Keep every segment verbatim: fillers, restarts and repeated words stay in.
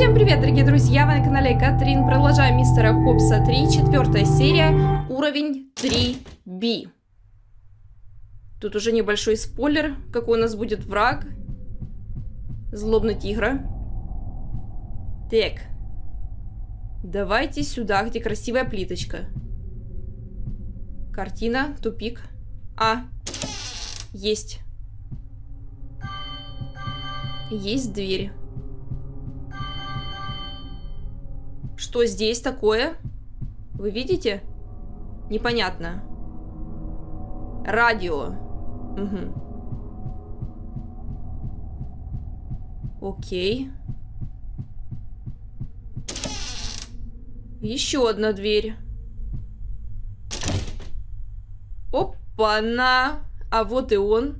Всем привет, дорогие друзья, вы на канале Катрин. Продолжаем мистера Хопса три, четвертая серия, уровень три би. Тут уже небольшой спойлер, какой у нас будет враг. Злобный тигр. Так. Давайте сюда, где красивая плиточка. Картина, тупик. А, есть. Есть дверь. Что здесь такое? Вы видите? Непонятно. Радио. Угу. Окей. Еще одна дверь. Опа-на! А вот и он.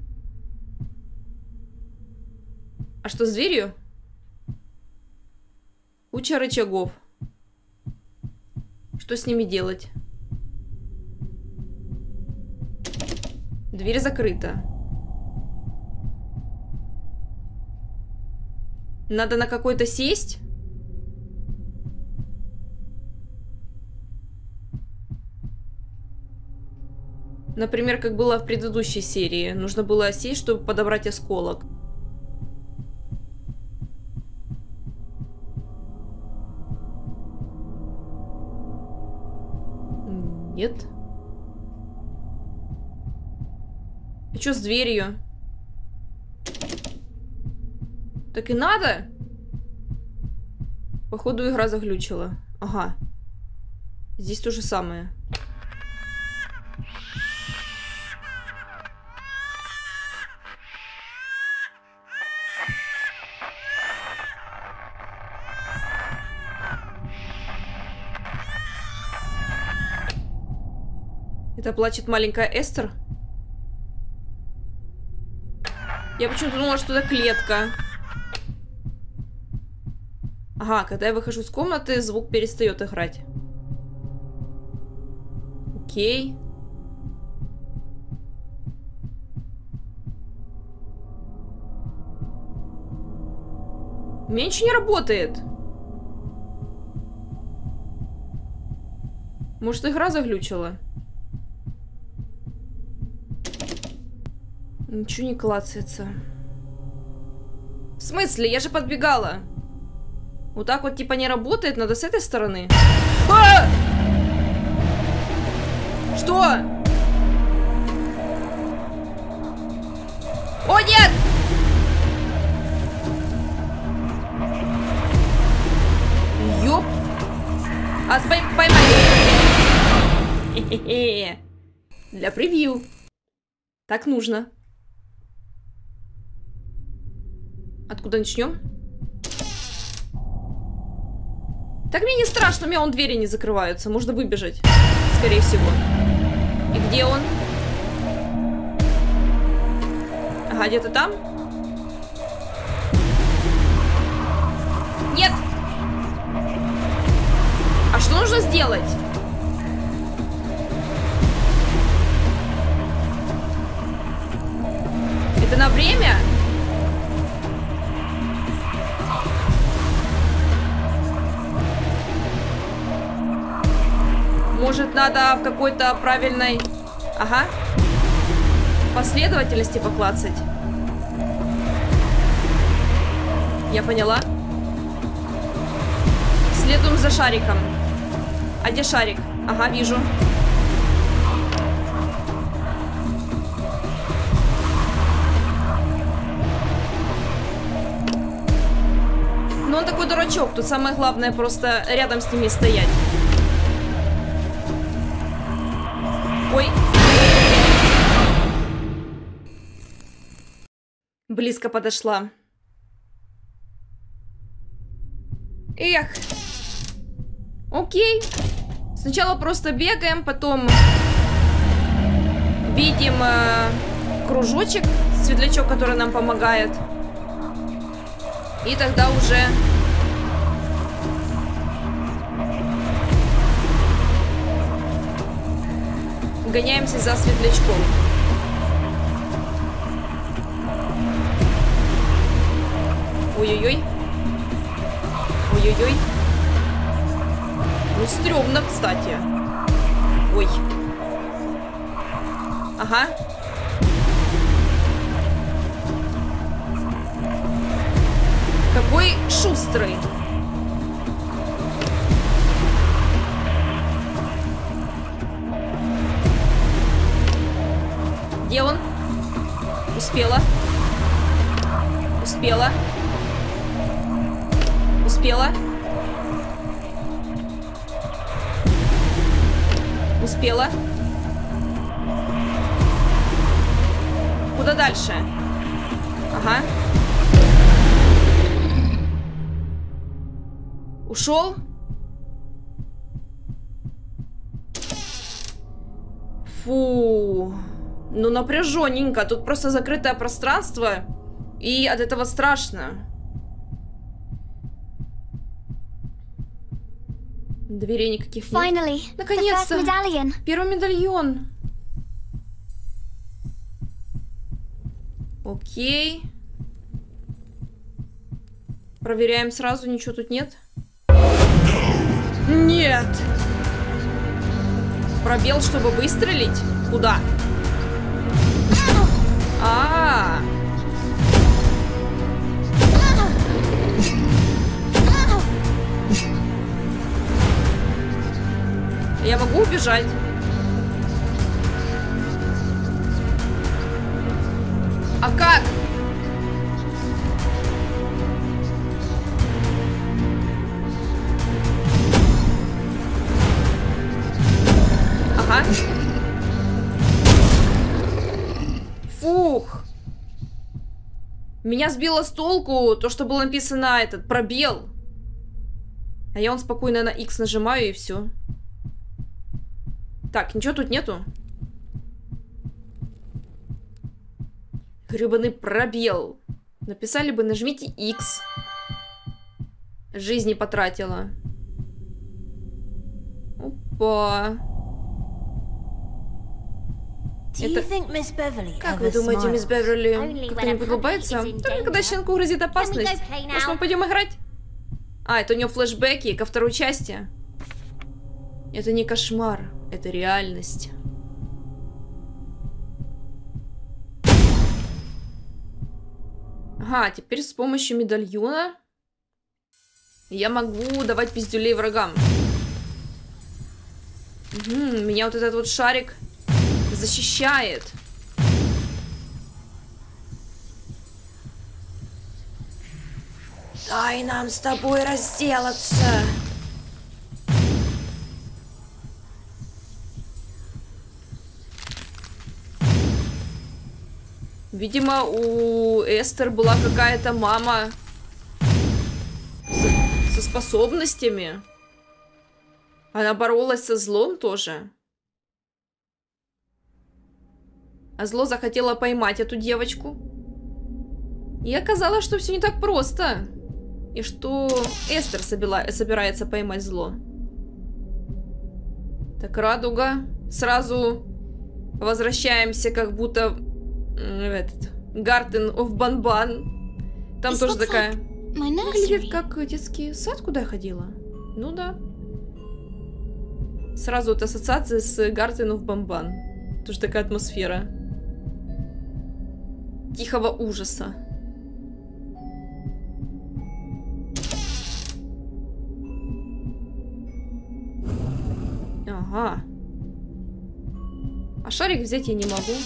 А что с дверью? Куча рычагов. Что с ними делать? Дверь закрыта. Надо на какой-то сесть? Например, как было в предыдущей серии. Нужно было сесть, чтобы подобрать осколок. Нет. А что с дверью? Так и надо? Походу, игра заглючила. Ага. Здесь то же самое. Это плачет маленькая Эстер? Я почему-то думала, что это клетка. Ага, когда я выхожу из комнаты, звук перестает играть. Окей. У меня ничего не работает. Может, игра заглючила? Ничего не клацается. В смысле? Я же подбегала. Вот так вот типа не работает. Надо с этой стороны. А! Что? О, нет! Ёп! А, пой поймай! Для превью. Так нужно. Откуда начнем? Так мне не страшно, у меня он двери не закрываются. Можно выбежать, скорее всего. И где он? Ага, где-то там? Нет! А что нужно сделать? Это на время? Может, надо в какой-то правильной, ага, последовательности поклацать. Я поняла. Следуем за шариком. А где шарик? Ага, вижу. Но он такой дурачок. Тут самое главное просто рядом с ними стоять. Ой. Близко подошла. Эх. Окей. Сначала просто бегаем, потом видим э, кружочек, светлячок, который нам помогает. И тогда уже... гоняемся за светлячком. Ой-ой-ой. Ой-ой-ой. Ну, стрёмно, кстати. Ой. Ага. Какой шустрый. Где он? Успела. Успела. Успела. Успела. Куда дальше? Ага. Ушел? Фу. Ну, напряженненько. Тут просто закрытое пространство. И от этого страшно. Дверей никаких нет. Наконец-то! Первый медальон. Окей. Проверяем сразу, ничего тут нет. Нет! Пробел, чтобы выстрелить? Куда? А-а-а! Я могу убежать? А как? Ага. Фух. Меня сбило с толку то, что было написано этот пробел. А я он спокойно на X нажимаю и все. Так, ничего тут нету. Гребаный пробел. Написали бы, нажмите X. Жизни потратила. Опа. Это... Как вы думаете, мисс Беверли как-нибудь улыбается? Только когда щенку грозит опасность. Может, мы пойдем играть? А, это у нее флешбеки ко второй части. Это не кошмар. Это реальность. Ага, теперь с помощью медальона я могу давать пиздюлей врагам. Угу, меня вот этот вот шарик защищает. Дай нам с тобой разделаться. Видимо, у Эстер была какая-то мама с... со способностями. Она боролась со злом тоже. А зло захотело поймать эту девочку. И оказалось, что все не так просто. И что Эстер собила... собирается поймать зло. Так, радуга. Сразу возвращаемся как будто... Этот, Garden of Banban. Там тоже такая. Выглядит как детский сад, куда я ходила. Ну да. Сразу вот ассоциация с Garden of Banban. Тоже такая атмосфера тихого ужаса. Ага. А шарик взять я не могу.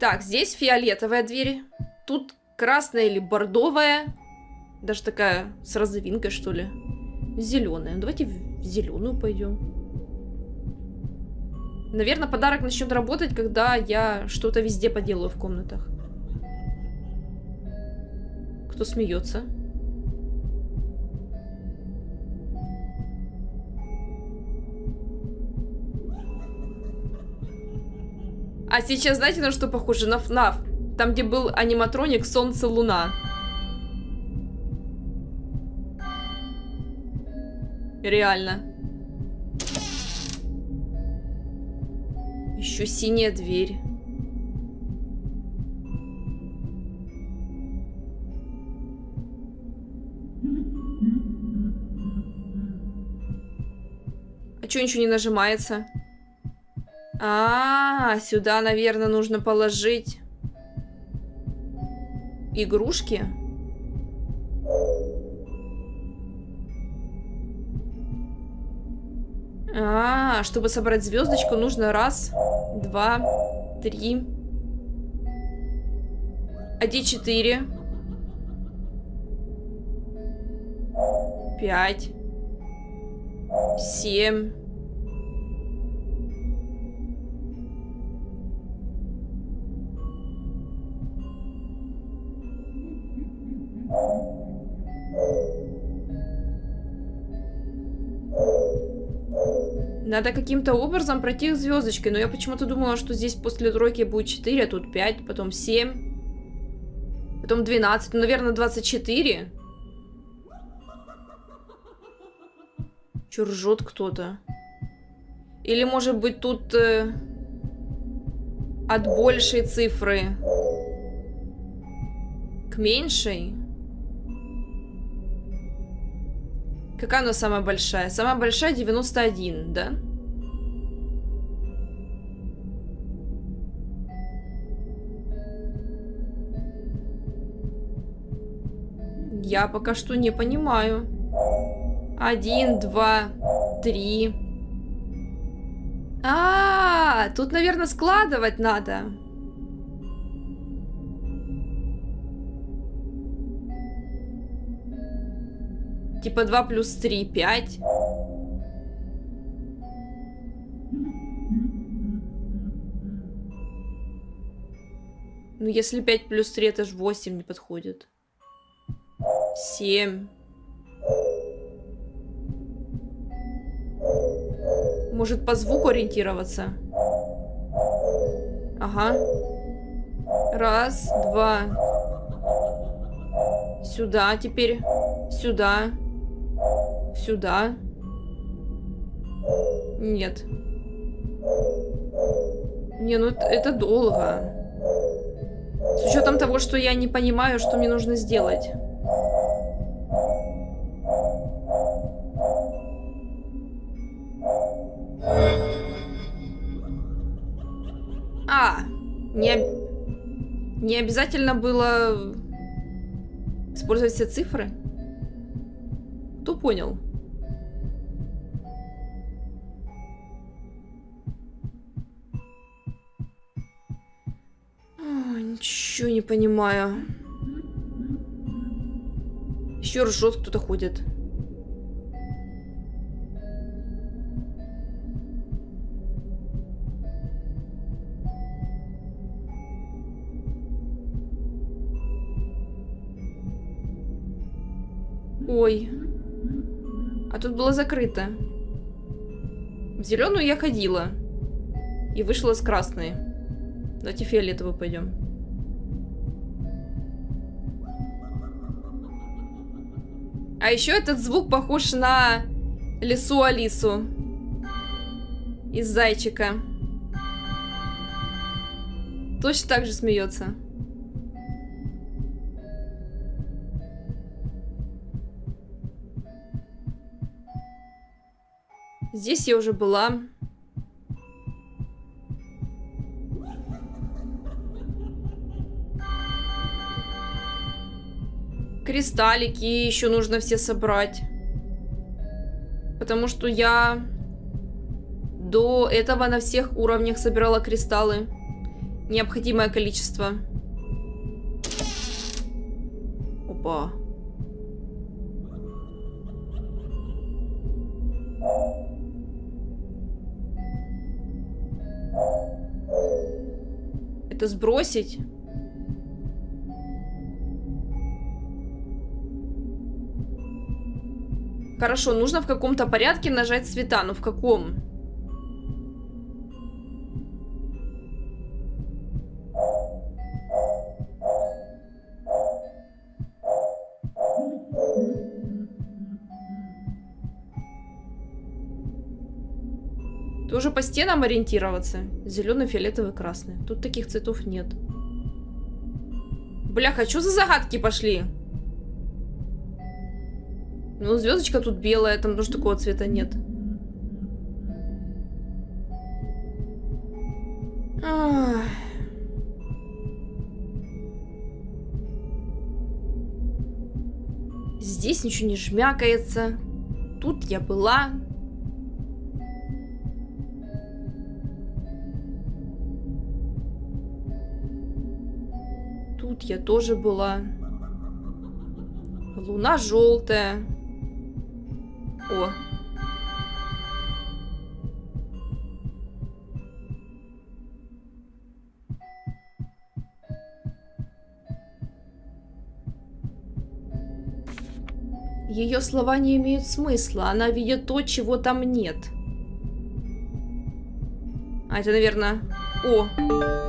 Так, здесь фиолетовая дверь. Тут красная или бордовая. Даже такая с розовинкой, что ли. Зеленая. Давайте в зеленую пойдем. Наверное, подарок начнет работать, когда я что-то везде поделаю в комнатах. Кто смеется? А сейчас, знаете, на что похоже? На ФНАФ. Там, где был аниматроник «Солнце, Луна». Реально. Еще синяя дверь. Почему ничего не нажимается? А-а-а, сюда, наверное, нужно положить игрушки. А, чтобы собрать звездочку, нужно раз, два, три. А где четыре? Пять. Семь. Надо каким-то образом пройти их звездочкой. Но я почему-то думала, что здесь после тройки будет четыре, а тут пять, потом семь, потом двенадцать, ну, наверное, двадцать четыре. Че, ржет кто-то? Или, может быть, тут э, от большей цифры к меньшей? Какая она самая большая? Самая большая девяносто один, да? Я пока что не понимаю. Один, два, три. А-а-а! Тут, наверное, складывать надо. Типа два плюс три, пять. Ну, если пять плюс три, это же восемь не подходит. семь. Может, по звуку ориентироваться? Ага. Раз, два. Сюда теперь. Сюда. Сюда. Нет. Не, ну это, это долго. С учетом того, что я не понимаю, что мне нужно сделать. А, не, не обязательно было использовать все цифры. Кто понял? О, ничего не понимаю. Еще ржет, кто-то ходит. Ой. А тут было закрыто. В зеленую я ходила. И вышла с красной. Давайте фиолетовую пойдем. А еще этот звук похож на лису Алису. Из зайчика. Точно так же смеется. Здесь я уже была. Кристаллики еще нужно все собрать. Потому что я до этого на всех уровнях собирала кристаллы. Необходимое количество. Опа. Это сбросить? Хорошо, нужно в каком-то порядке нажать цвета, но в каком? Тоже по стенам ориентироваться. Зеленый, фиолетовый, красный. Тут таких цветов нет. Бля, хочу за загадки пошли. Ну, звездочка тут белая, там тоже такого цвета нет. здесь ничего не жмякается. Тут я была. Тут я тоже была. Луна желтая. О. Ее слова не имеют смысла. Она видит то, чего там нет. А это, наверное... О,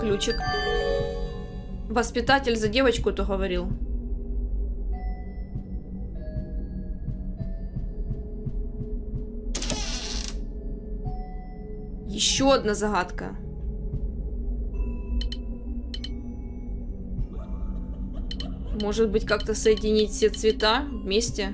ключик. Воспитатель за девочку-то говорил. Еще одна загадка. Может быть, как-то соединить все цвета вместе?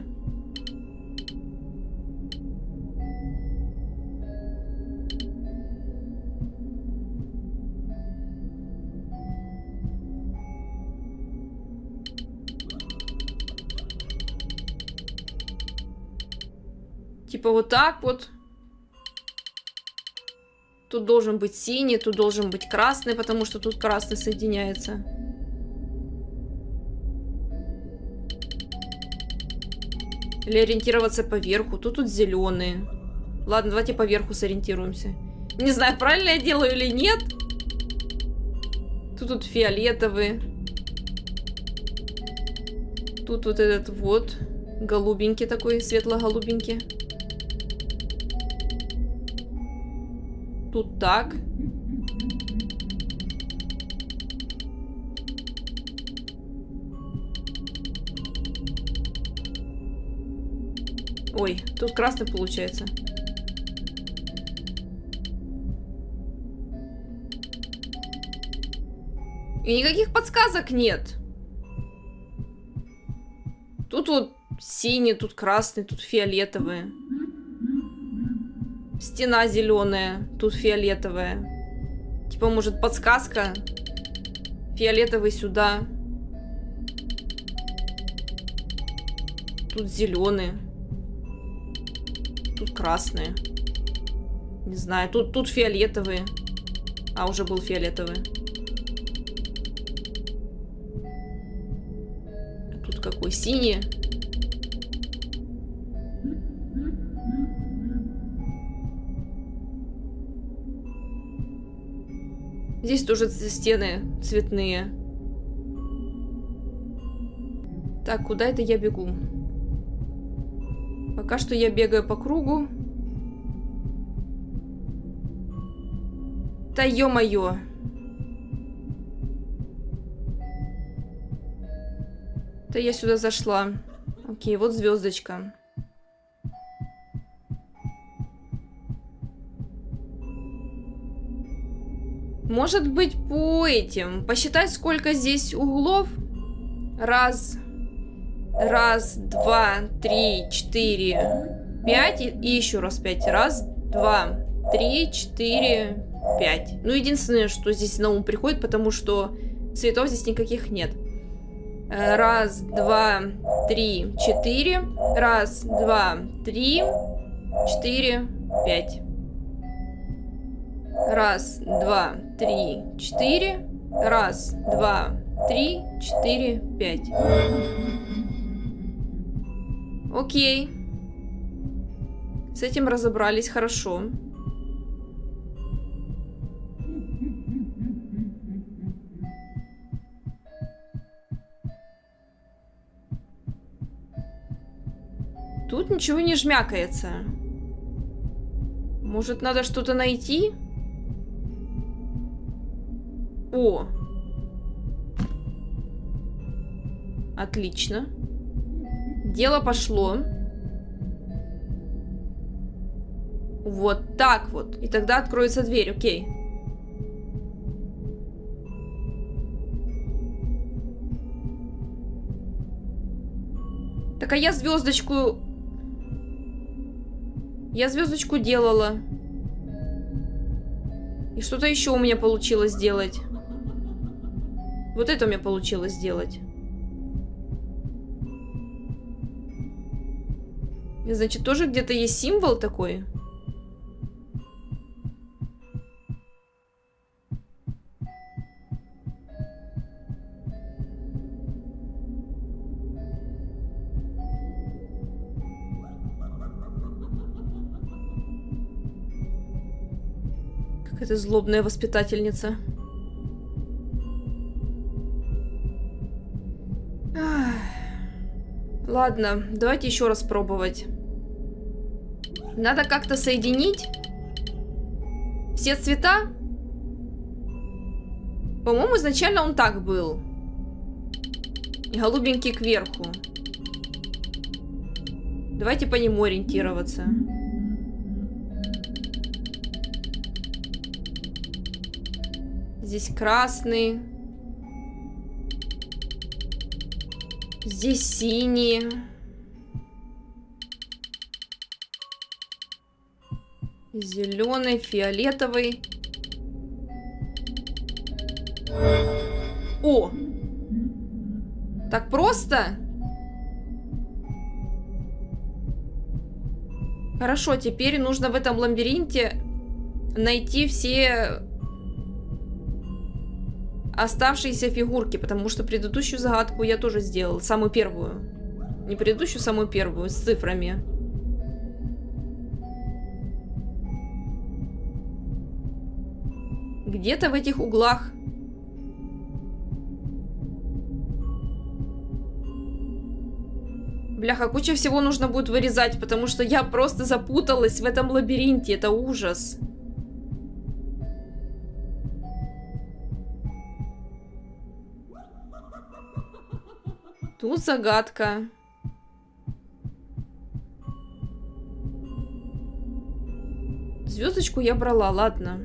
Типа вот так вот. Тут должен быть синий, тут должен быть красный, потому что тут красный соединяется. Или ориентироваться по верху. Тут тут зеленые. Ладно, давайте по верху сориентируемся. Не знаю, правильно я делаю или нет. Тут тут фиолетовые. Тут вот этот вот. Голубенький такой, светло-голубенький. Тут так. Ой, тут красный получается. И никаких подсказок нет. Тут вот синий, тут красный, тут фиолетовые. Стена зеленая, тут фиолетовая. Типа, может, подсказка? Фиолетовый сюда. Тут зеленый. Тут красные. Не знаю. Тут, тут фиолетовые. А, уже был фиолетовый. Тут какой? Синий. Здесь тоже стены цветные. Так, куда это я бегу? Пока что я бегаю по кругу. Да ё-моё. Да я сюда зашла. Окей, вот звездочка. Может быть, по этим. Посчитать, сколько здесь углов. Раз... Раз, два, три, четыре, пять. И, и еще раз пять. Раз, два, три, четыре, пять. Ну, единственное, что здесь на ум приходит, потому что цветов здесь никаких нет. Раз, два, три, четыре. Раз, два, три, четыре, пять. Раз, два, три, четыре. Раз, два, три, четыре, пять. Окей. С этим разобрались хорошо. Тут ничего не жмякается. Может, надо что-то найти? О! Отлично. Дело пошло. Вот так вот. И тогда откроется дверь, окей. Так, а я звездочку... Я звездочку делала. И что-то еще у меня получилось сделать. Вот это у меня получилось сделать. Значит, тоже где-то есть символ такой? Какая-то злобная воспитательница. Ладно, давайте еще раз пробовать. Надо как-то соединить все цвета. По-моему, изначально он так был. И голубенький кверху. Давайте по нему ориентироваться. Здесь красный. Здесь синие. Зеленый, фиолетовый. О! Так просто? Хорошо, теперь нужно в этом лабиринте найти все оставшиеся фигурки, потому что предыдущую загадку я тоже сделал. Самую первую. Не предыдущую, самую первую, с цифрами. Где-то в этих углах. Бляха, куча всего нужно будет вырезать, потому что я просто запуталась в этом лабиринте. Это ужас. Тут загадка. Звездочку я брала, ладно.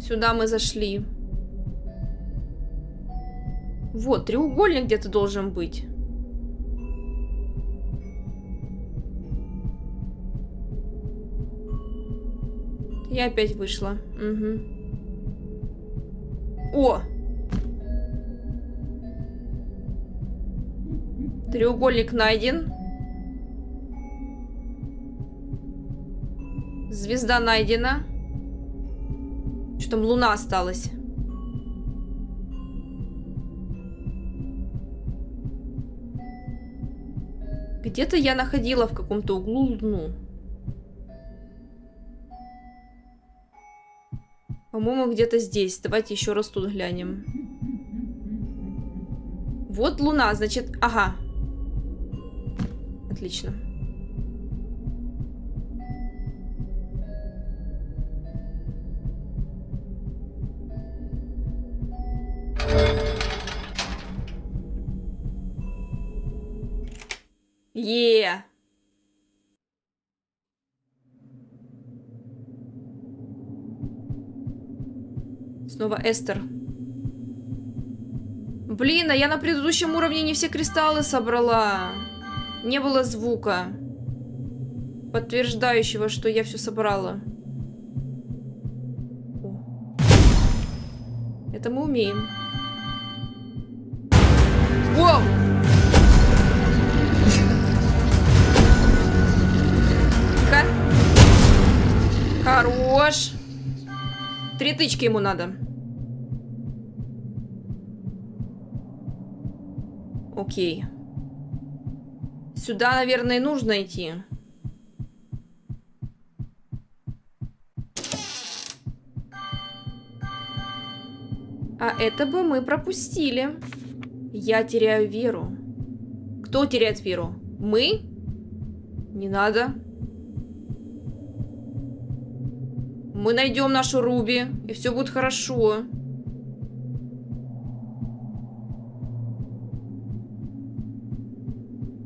Сюда мы зашли. Вот, треугольник где-то должен быть. Я опять вышла. Угу. О! Треугольник найден. Звезда найдена. Что там, луна осталась? Где-то я находила в каком-то углу луну. По-моему, где-то здесь. Давайте еще раз тут глянем. Вот луна, значит... Ага. Отлично. Е-е-е. Снова Эстер. Блин, а я на предыдущем уровне не все кристаллы собрала. Не было звука, подтверждающего, что я все собрала. О. Это мы умеем. Воу! Тихо. Хорош. Три тычки ему надо. Окей. Сюда, наверное, и нужно идти. А это бы мы пропустили. Я теряю веру. Кто теряет веру? Мы? Не надо. Мы найдем нашу Руби, и все будет хорошо.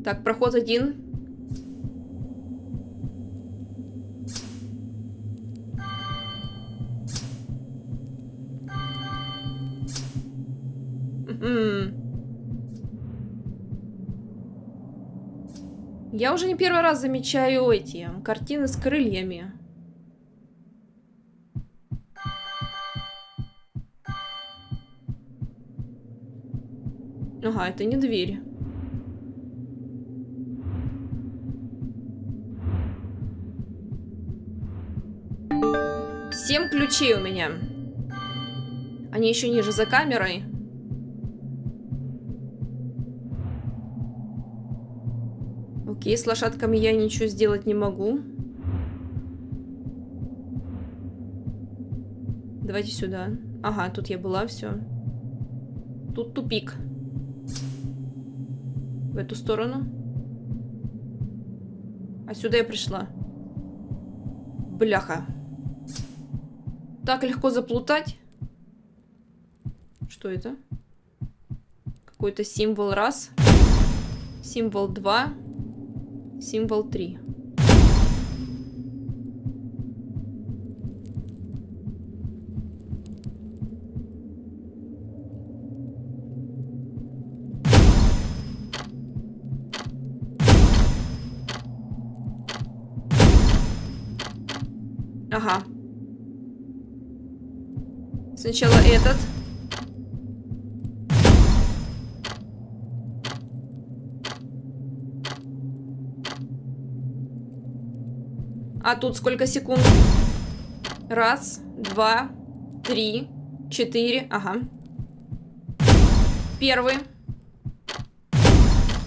Так, проход один. Я уже не первый раз замечаю эти картины с крыльями. Ага, это не дверь. Семь ключей у меня. Они еще ниже за камерой. Окей, с лошадками я ничего сделать не могу. Давайте сюда. Ага, тут я была, все. Тут тупик. В эту сторону. А сюда я пришла. Бляха. Так легко заплутать. Что это? Какой-то символ раз. Символ два. Символ три. Ага. Сначала этот. А тут сколько секунд? Раз, два, три, четыре. Ага. Первый.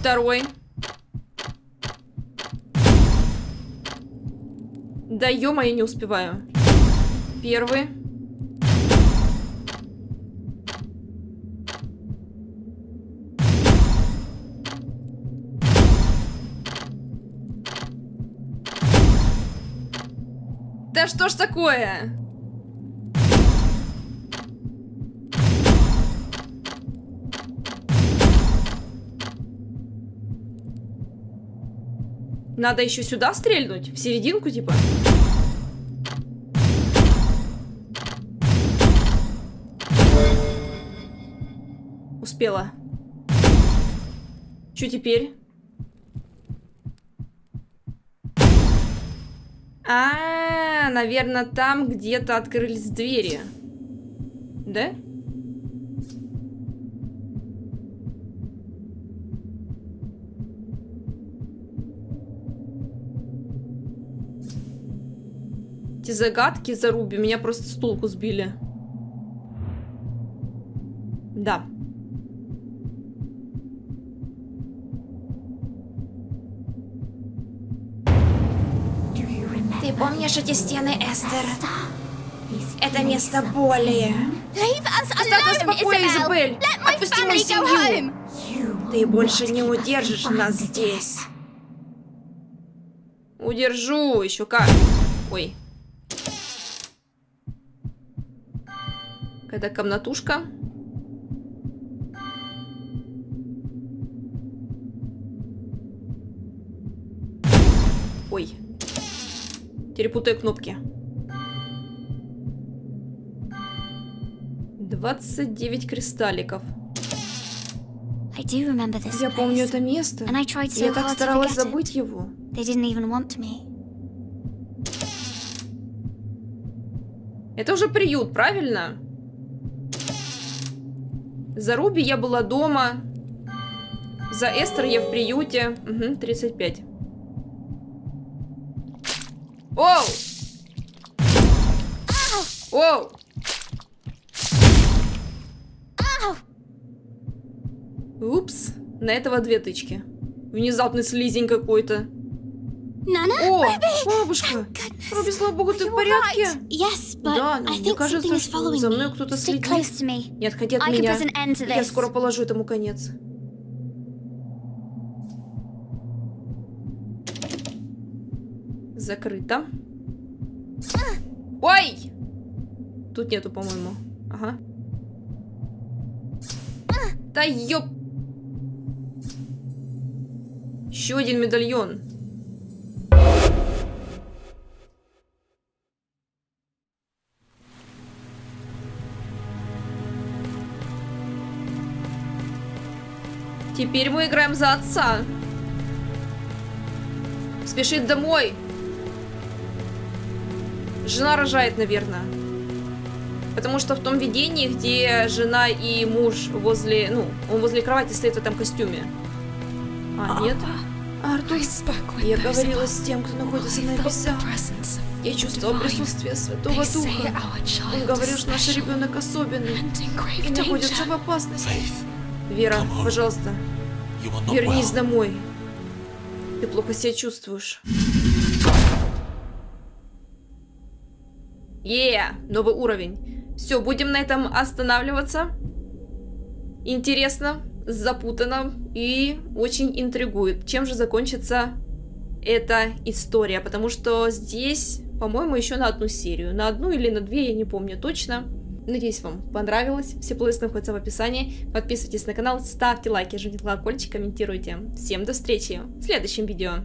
Второй. Да ё-моё, не успеваю. Первый. Да что ж такое? Надо еще сюда стрельнуть? В серединку, типа? Успела. Что теперь? А, наверное, там где-то открылись двери. Да? Эти загадки за Руби меня просто с толку сбили. Да. Ты помнишь эти стены, Эстер? Это место боли. Оставь нас в покое, Изабель! Отпусти мою семью! Ты больше не удержишь нас здесь. Удержу, еще как. Ой. Какая-то комнатушка. Ой. Перепутаю кнопки. двадцать девять кристалликов. Я помню это место. Я так старалась забыть его. Это уже приют, правильно? За Руби я была дома. За Эстер я в приюте. Угу, тридцать пять. Оу! Оу! Упс, на этого две тычки. Внезапный слизень какой-то. О, бабушка! Руби, слава богу, ты в порядке? Да, но мне кажется, что за мной кто-то следит. Не отходи от меня. Я скоро положу этому конец. Закрыто. Ой! Тут нету, по-моему. Ага. Да ёп! Еще один медальон. Теперь мы играем за отца. Спешит домой. Жена рожает, наверное. Потому что в том видении, где жена и муж возле... Ну, он возле кровати стоит в этом костюме. А, нет. А, Артур, я говорила с тем, кто находится на небесах. Я чувствовала присутствие Святого Духа. Он говорил, что наш ребенок особенный и находится в опасности. Вера, пожалуйста, вернись домой. Ты плохо себя чувствуешь. Еее, новый уровень. Все, будем на этом останавливаться. Интересно, запутано и очень интригует. Чем же закончится эта история? Потому что здесь, по-моему, еще на одну серию. На одну или на две, я не помню точно. Надеюсь, вам понравилось. Все плейлисты находятся в описании. Подписывайтесь на канал, ставьте лайки, жмите колокольчик, комментируйте. Всем до встречи в следующем видео.